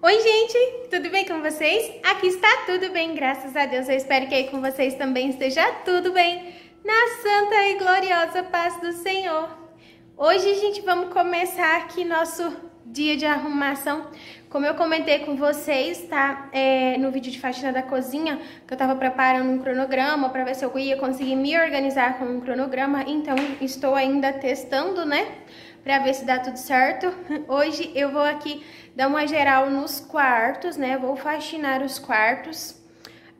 Oi gente, tudo bem com vocês? Aqui está tudo bem, graças a Deus. Eu espero que aí com vocês também esteja tudo bem, na santa e gloriosa paz do Senhor. Hoje, gente, vamos começar aqui nosso dia de arrumação. Como eu comentei com vocês, tá? No vídeo de faxina da cozinha, que eu tava preparando um cronograma pra ver se eu ia conseguir me organizar com um cronograma. Então, estou ainda testando, né? Pra ver se dá tudo certo. Hoje eu vou aqui dar uma geral nos quartos, né? Vou faxinar os quartos.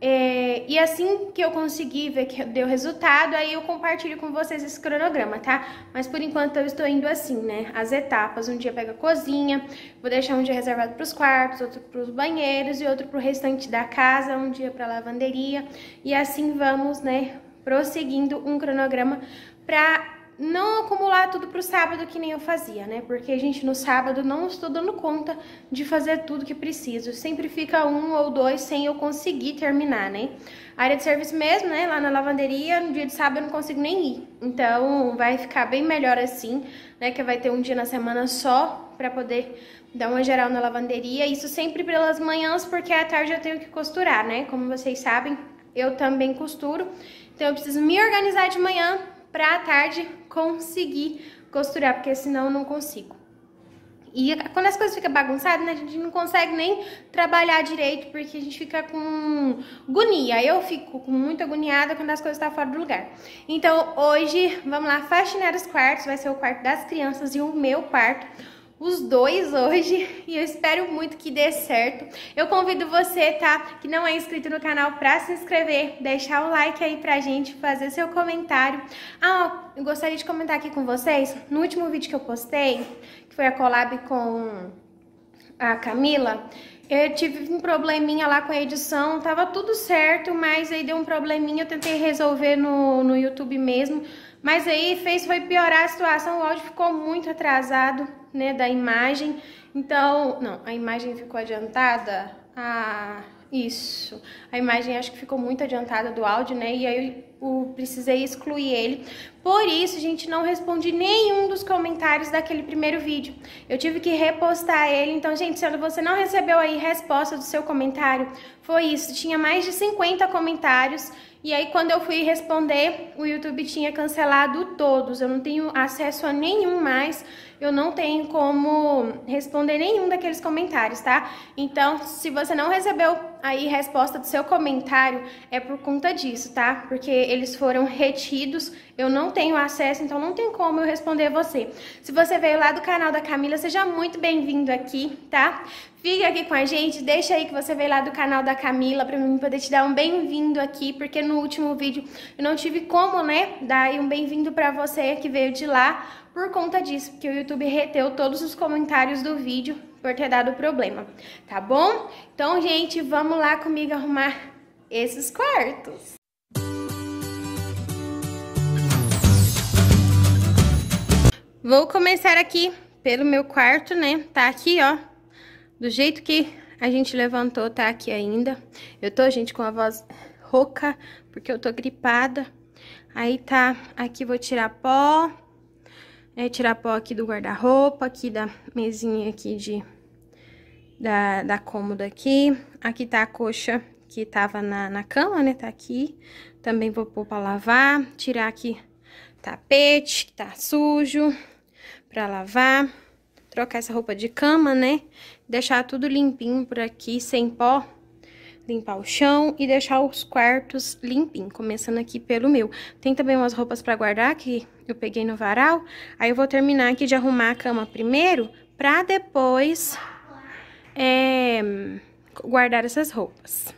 E assim que eu conseguir ver que deu resultado, aí eu compartilho com vocês esse cronograma, tá? Mas por enquanto eu estou indo assim, né? As etapas, um dia pega a cozinha, vou deixar um dia reservado para os quartos, outro para os banheiros e outro para o restante da casa, um dia para a lavanderia. E assim vamos, né, prosseguindo um cronograma para não acumular tudo pro sábado que nem eu fazia, né? Porque, gente, no sábado não estou dando conta de fazer tudo que preciso. Sempre fica um ou dois sem eu conseguir terminar, né? A área de serviço mesmo, né? Lá na lavanderia, no dia de sábado eu não consigo nem ir. Então, vai ficar bem melhor assim, né? Que vai ter um dia na semana só pra poder dar uma geral na lavanderia. Isso sempre pelas manhãs, porque à tarde eu tenho que costurar, né? Como vocês sabem, eu também costuro. Então, eu preciso me organizar de manhã pra tarde conseguir costurar, porque senão eu não consigo. E quando as coisas ficam bagunçadas, né, a gente não consegue nem trabalhar direito, porque a gente fica com agonia. Eu fico com muita agoniada quando as coisas estão fora do lugar. Então hoje, vamos lá, faxinar os quartos. Vai ser o quarto das crianças e o meu quarto. Os dois hoje, e eu espero muito que dê certo. Eu convido você, tá, que não é inscrito no canal, pra se inscrever, deixar o like aí pra gente, fazer seu comentário. Ah, ó, eu gostaria de comentar aqui com vocês, no último vídeo que eu postei, que foi a collab com a Camila, eu tive um probleminha lá com a edição, tava tudo certo, mas aí deu um probleminha, eu tentei resolver no YouTube mesmo, mas aí foi piorar a situação, o áudio ficou muito atrasado, né, da imagem. Então, não, a imagem ficou adiantada, isso, a imagem acho que ficou muito adiantada do áudio, né, e aí eu precisei excluir ele. Por isso, gente, não respondi nenhum dos comentários daquele primeiro vídeo. Eu tive que repostar ele. Então, gente, se você não recebeu aí resposta do seu comentário, foi isso. Tinha mais de 50 comentários. E aí, quando eu fui responder, o YouTube tinha cancelado todos. Eu não tenho acesso a nenhum mais. Eu não tenho como responder nenhum daqueles comentários, tá? Então, se você não recebeu aí resposta do seu comentário, é por conta disso, tá? Porque eles foram retidos, eu não tenho acesso, então não tem como eu responder você. Se você veio lá do canal da Camila, seja muito bem-vindo aqui, tá? Fica aqui com a gente, deixa aí que você veio lá do canal da Camila pra mim poder te dar um bem-vindo aqui, porque no último vídeo eu não tive como, né, dar um bem-vindo pra você que veio de lá por conta disso, porque o YouTube reteu todos os comentários do vídeo por ter dado problema, tá bom? Então, gente, vamos lá comigo arrumar esses quartos. Vou começar aqui pelo meu quarto, né? Tá aqui, ó, do jeito que a gente levantou, tá aqui ainda. Eu tô, gente, com a voz rouca, porque eu tô gripada. Aí tá, aqui vou tirar pó, tirar pó aqui do guarda-roupa, aqui da mesinha aqui da cômoda aqui. Aqui tá a coxa que tava na cama, né? Tá aqui. Também vou pôr pra lavar, tirar aqui tapete, que tá sujo, pra lavar, trocar essa roupa de cama, né? Deixar tudo limpinho por aqui, sem pó, limpar o chão e deixar os quartos limpinho, começando aqui pelo meu. Tem também umas roupas pra guardar que eu peguei no varal, aí eu vou terminar aqui de arrumar a cama primeiro, pra depois guardar essas roupas.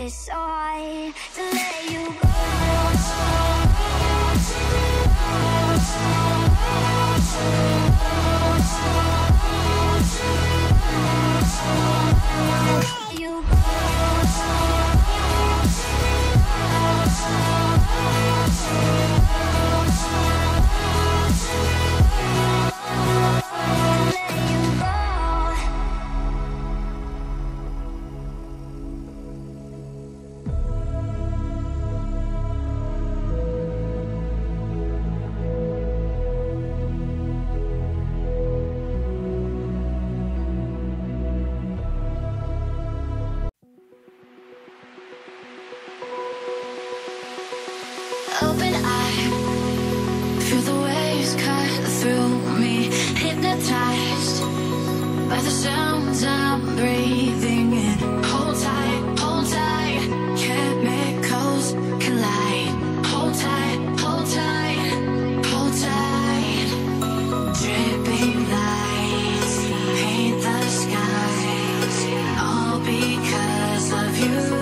decide to let you open eye, feel the waves cut through me, hypnotized by the sounds I'm breathing in. Hold tight, chemicals collide. Hold tight, hold tight. Dripping lights paint the skies, all because of you.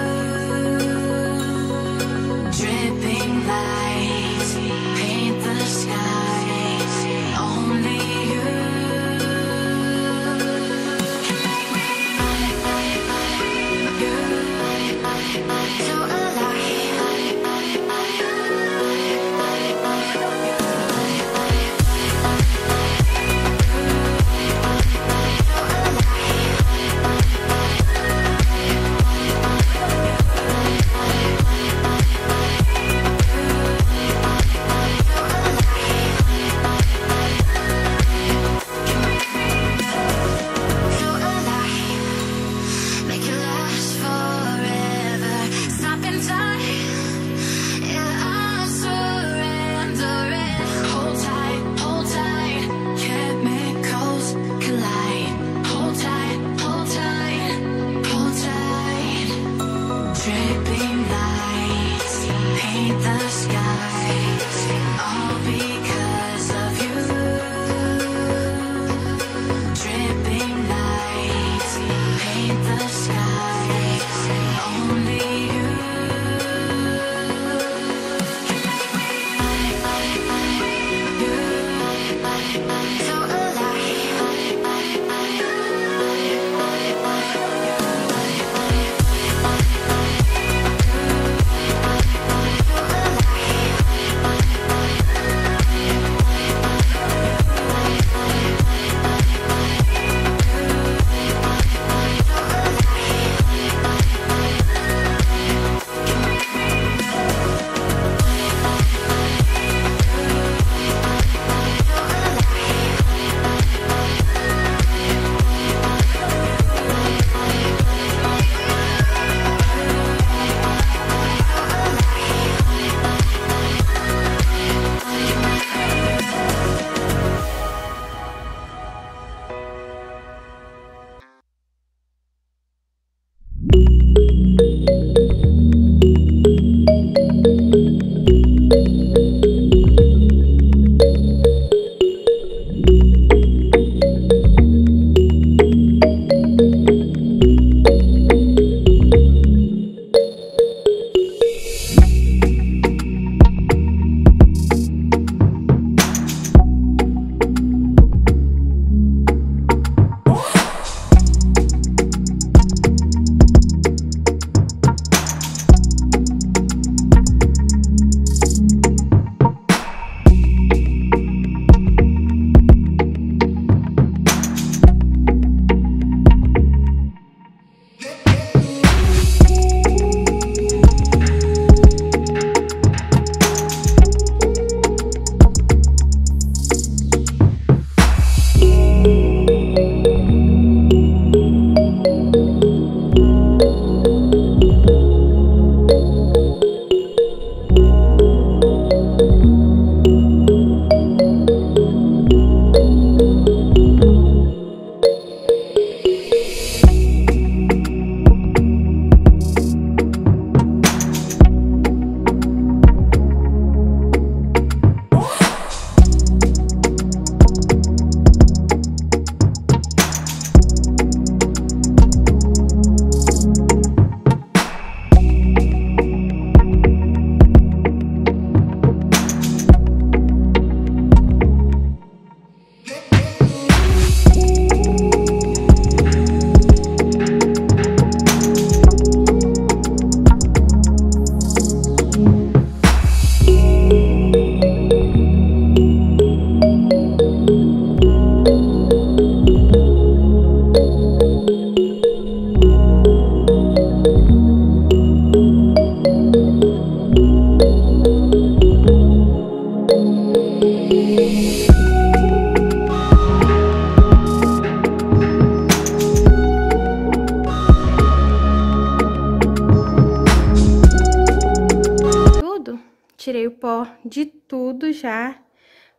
ó, de tudo já.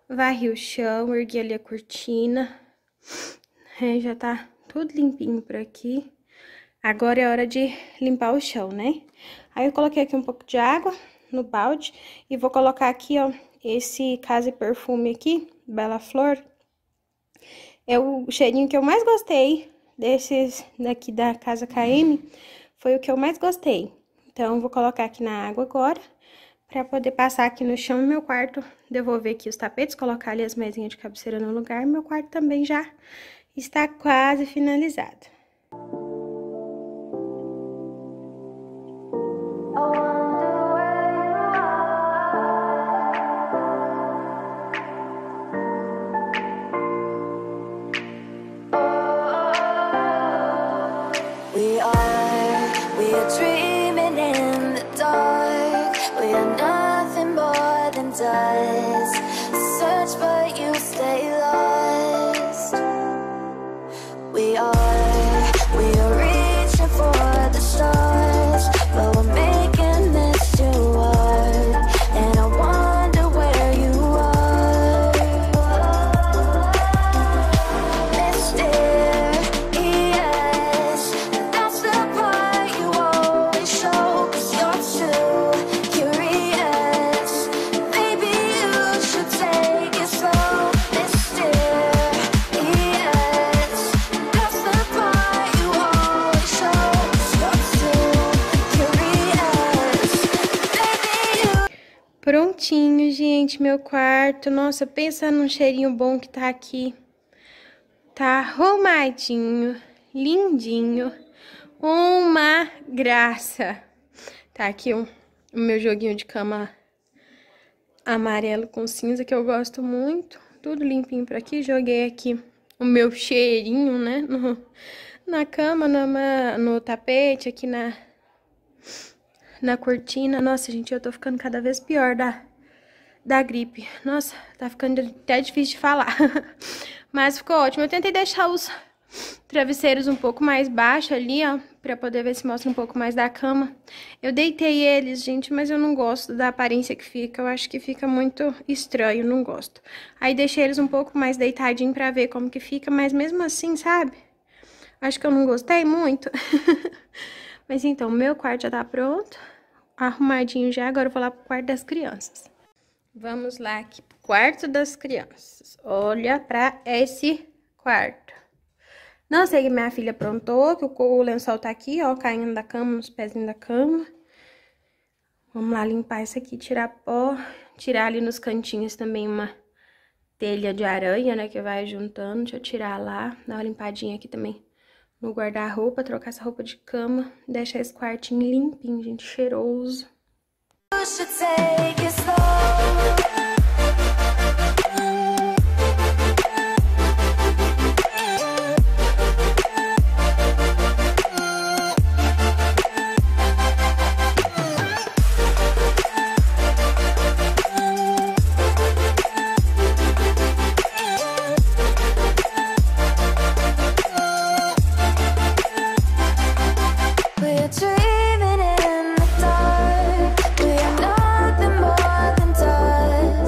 Varri o chão, ergui ali a cortina. É, já tá tudo limpinho por aqui. Agora é hora de limpar o chão, né? Aí eu coloquei aqui um pouco de água no balde e vou colocar aqui, ó, esse Casa e Perfume aqui, Bela Flor. É o cheirinho que eu mais gostei desses daqui da Casa KM, foi o que eu mais gostei. Então, vou colocar aqui na água agora, pra poder passar aqui no chão do meu quarto, devolver aqui os tapetes, colocar ali as mesinhas de cabeceira no lugar. Meu quarto também já está quase finalizado. Prontinho, gente, meu quarto. Nossa, pensa num cheirinho bom que tá aqui. Tá arrumadinho, lindinho, uma graça. Tá aqui o meu joguinho de cama amarelo com cinza, que eu gosto muito. Tudo limpinho por aqui. Joguei aqui o meu cheirinho, né, na cama, no tapete, aqui na cortina. Nossa, gente, eu tô ficando cada vez pior da gripe. Nossa, tá ficando até difícil de falar. Mas ficou ótimo. Eu tentei deixar os travesseiros um pouco mais baixo ali, ó, pra poder ver se mostra um pouco mais da cama. Eu deitei eles, gente, mas eu não gosto da aparência que fica. Eu acho que fica muito estranho, não gosto. Aí deixei eles um pouco mais deitadinho pra ver como que fica, mas mesmo assim, sabe? Acho que eu não gostei muito. Mas então, meu quarto já tá pronto, arrumadinho já. Agora eu vou lá pro quarto das crianças. Vamos lá aqui pro quarto das crianças. Olha pra esse quarto. Não sei o que minha filha aprontou, que o lençol tá aqui, ó, caindo da cama, nos pezinhos da cama. Vamos lá limpar isso aqui, tirar pó, tirar ali nos cantinhos também uma telha de aranha, né, que vai juntando. Deixa eu tirar lá, dar uma limpadinha aqui também no guarda-roupa, trocar essa roupa de cama, deixar esse quartinho limpinho, gente, cheiroso. Dreaming in the dark, we are nothing more than dust.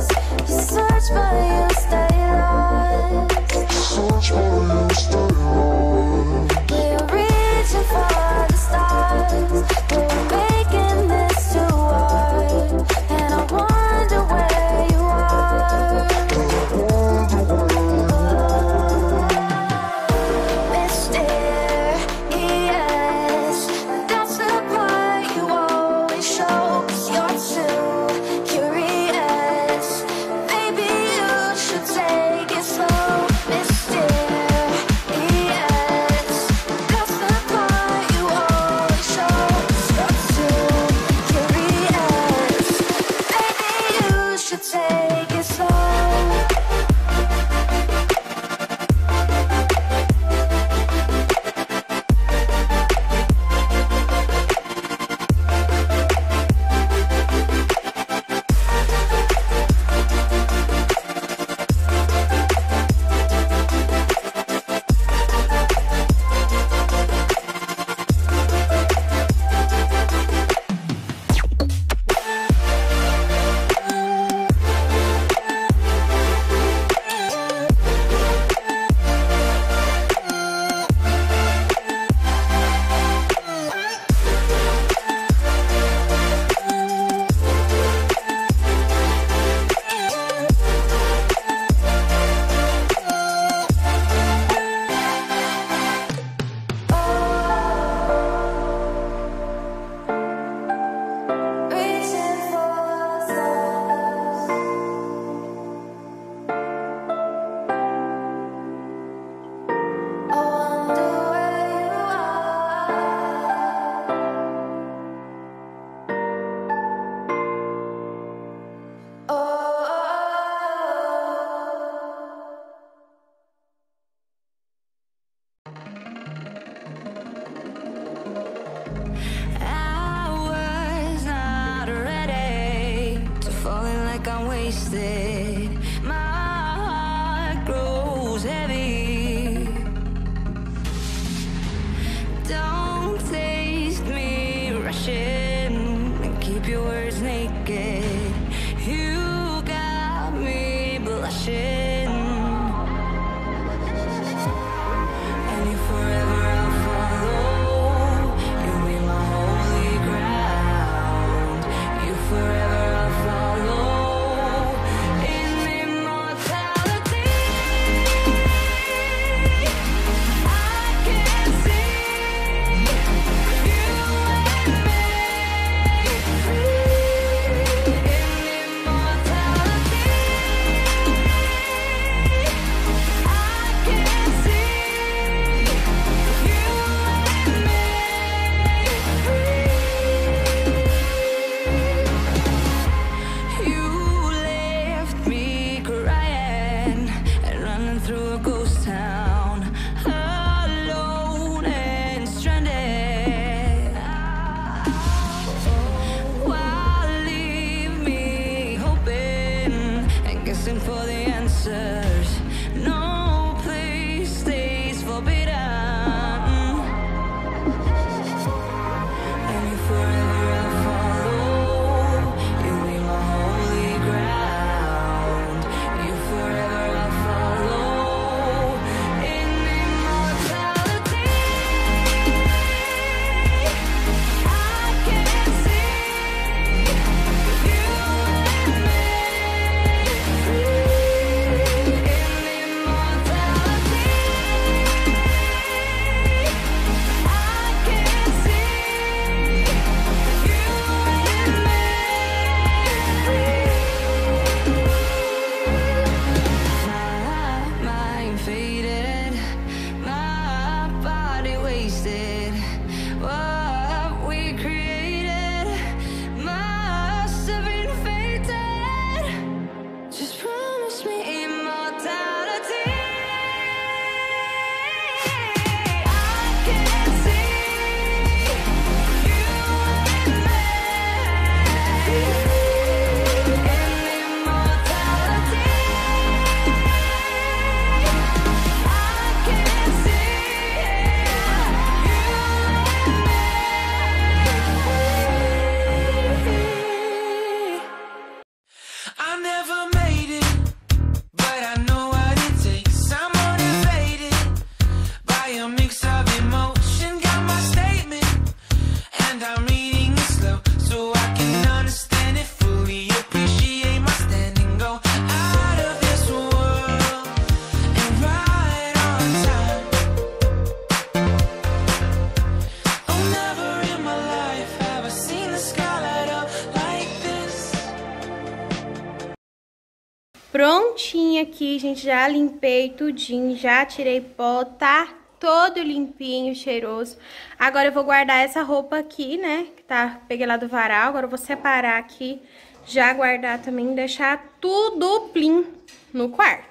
prontinha aqui, gente. Já limpei tudinho, já tirei pó, tá todo limpinho, cheiroso. Agora eu vou guardar essa roupa aqui, né, que tá, peguei lá do varal. Agora eu vou separar aqui, já guardar também, deixar tudo plim no quarto.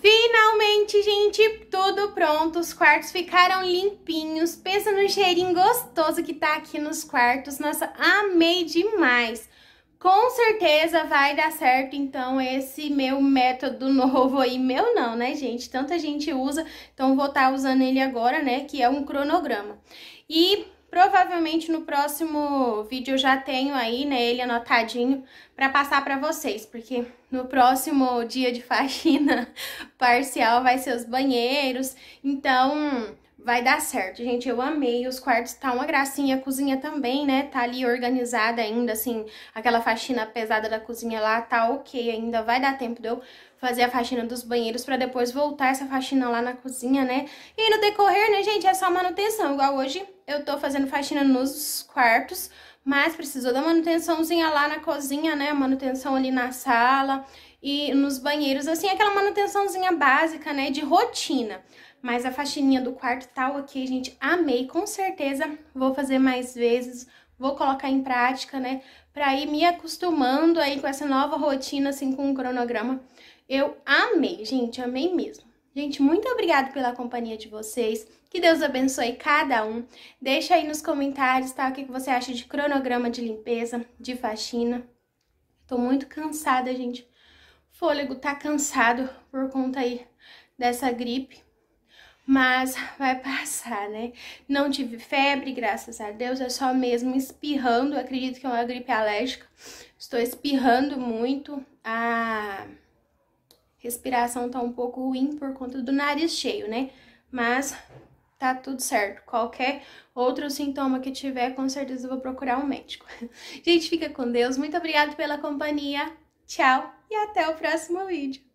Finalmente, gente, tudo pronto. Os quartos ficaram limpinhos. Pensa no cheirinho gostoso que tá aqui nos quartos. Nossa, amei demais. Com certeza vai dar certo, então, esse meu método novo aí. Meu não, né, gente? Tanta gente usa, então vou estar usando ele agora, né, que é um cronograma. E provavelmente no próximo vídeo eu já tenho aí, né, ele anotadinho pra passar pra vocês, porque no próximo dia de faxina parcial vai ser os banheiros, então vai dar certo, gente. Eu amei, os quartos tá uma gracinha, a cozinha também, né, tá ali organizada ainda, assim, aquela faxina pesada da cozinha lá tá ok ainda, vai dar tempo de eu fazer a faxina dos banheiros pra depois voltar essa faxina lá na cozinha, né? E aí no decorrer, né, gente, é só manutenção. Igual hoje eu tô fazendo faxina nos quartos, mas precisou da manutençãozinha lá na cozinha, né? Manutenção ali na sala e nos banheiros, assim, aquela manutençãozinha básica, né, de rotina. Mas a faxininha do quarto tá ok, gente. Amei, com certeza vou fazer mais vezes, vou colocar em prática, né, pra ir me acostumando aí com essa nova rotina, assim, com o cronograma. Eu amei, gente, amei mesmo. Gente, muito obrigada pela companhia de vocês, que Deus abençoe cada um. Deixa aí nos comentários, tá, o que você acha de cronograma de limpeza, de faxina. Tô muito cansada, gente. O fôlego tá cansado por conta aí dessa gripe, mas vai passar, né? Não tive febre, graças a Deus, é só mesmo espirrando. Eu acredito que é uma gripe alérgica. Estou espirrando muito, respiração tá um pouco ruim por conta do nariz cheio, né? Mas tá tudo certo. Qualquer outro sintoma que tiver, com certeza eu vou procurar um médico. Gente, fica com Deus. Muito obrigada pela companhia. Tchau e até o próximo vídeo.